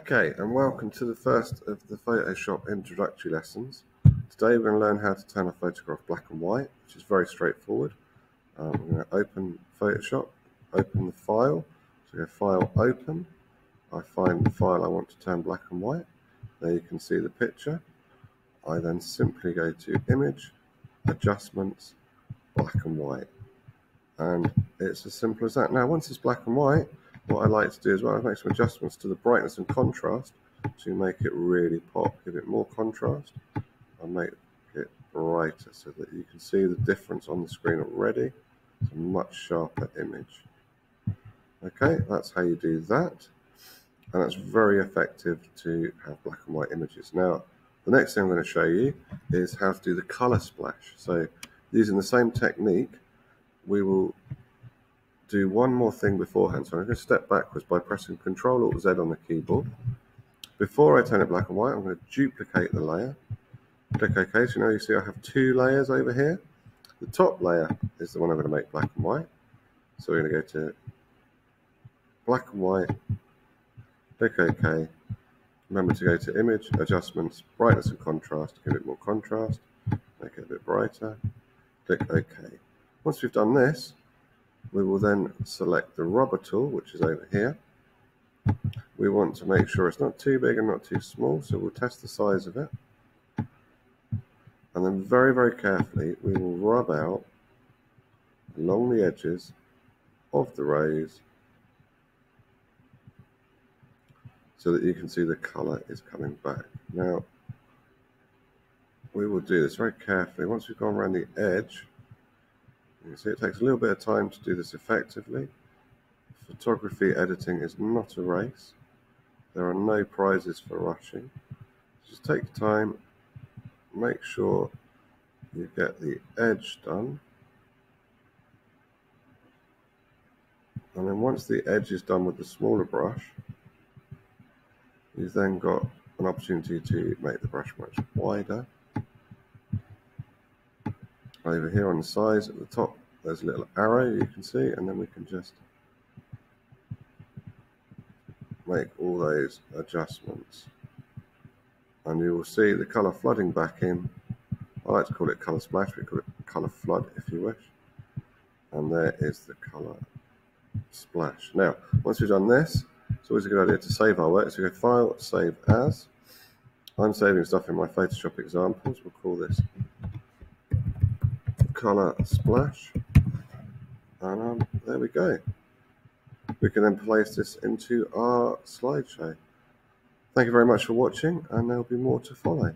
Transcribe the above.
Okay, and welcome to the first of the Photoshop introductory lessons. Today we're going to learn how to turn a photograph black and white, which is very straightforward. We're going to open Photoshop, open the file, so go File, Open. I find the file I want to turn black and white. There you can see the picture. I then simply go to Image, Adjustments, Black and White. And it's as simple as that. Now once it's black and white, what I like to do as well is make some adjustments to the brightness and contrast to make it really pop. Give it more contrast and make it brighter so that you can see the difference on the screen already. It's a much sharper image. Okay, that's how you do that. And that's very effective to have black and white images. Now, the next thing I'm going to show you is how to do the color splash. So using the same technique, we will do one more thing beforehand. So I'm going to step backwards by pressing Ctrl-Alt-Z on the keyboard. Before I turn it black and white, I'm going to duplicate the layer. Click OK. So now you see I have two layers over here. The top layer is the one I'm going to make black and white. So we're going to go to black and white. Click OK. Remember to go to Image, Adjustments, Brightness and Contrast. Give it more contrast. Make it a bit brighter. Click OK. Once we've done this, we will then select the rubber tool, which is over here. We want to make sure it's not too big and not too small, so we'll test the size of it. And then very, very carefully, we will rub out along the edges of the rays so that you can see the color is coming back. Now, we will do this very carefully. Once we've gone around the edge, you can see it takes a little bit of time to do this effectively. Photography editing is not a race. There are no prizes for rushing. Just take time, make sure you get the edge done. And then once the edge is done with the smaller brush, you've then got an opportunity to make the brush much wider. Over here on the size at the top, there's a little arrow you can see, and then we can just make all those adjustments. And you will see the colour flooding back in. I like to call it colour splash, we call it colour flood if you wish. And there is the colour splash. Now, once we've done this, it's always a good idea to save our work. So we go File, Save As. I'm saving stuff in my Photoshop examples. We'll call this Color Splash, and there we go. We can then place this into our slideshow. Thank you very much for watching, and there will be more to follow.